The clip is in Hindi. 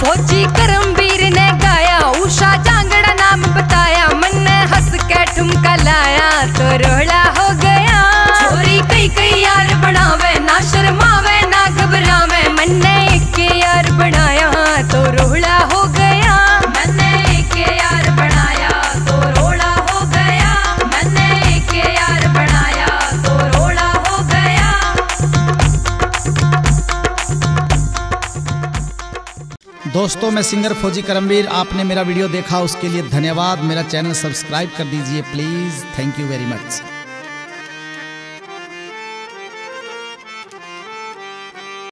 फौजी करमबीर ने गाया, उषा जांगड़ा नाम बताया, मन ने हंस के ठुमका लाया, तो रोला हो गया। छोरी कई कई यार बनावे, ना शर्मावे ना घबरावे, मन ने एक यार बनाया, तो रोला हो गया। मन ने एक यार बनाया, तो रोला हो गया। मन ने एक यार बनाया, तो रोला हो गया। दोस्तों, मैं सिंगर फौजी करमबीर। आपने मेरा वीडियो देखा उसके लिए धन्यवाद। मेरा चैनल सब्सक्राइब कर दीजिए please. Thank you very much.